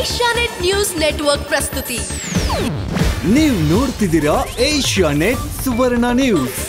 Asianet news network ಪ್ರಸ್ತುತಿ. ನೀವು ನೋಡ್ತಿದ್ದೀರಾ ಏಷ್ಯಾನೆಟ್ ಸುವರ್ಣ ನ್ಯೂಸ್.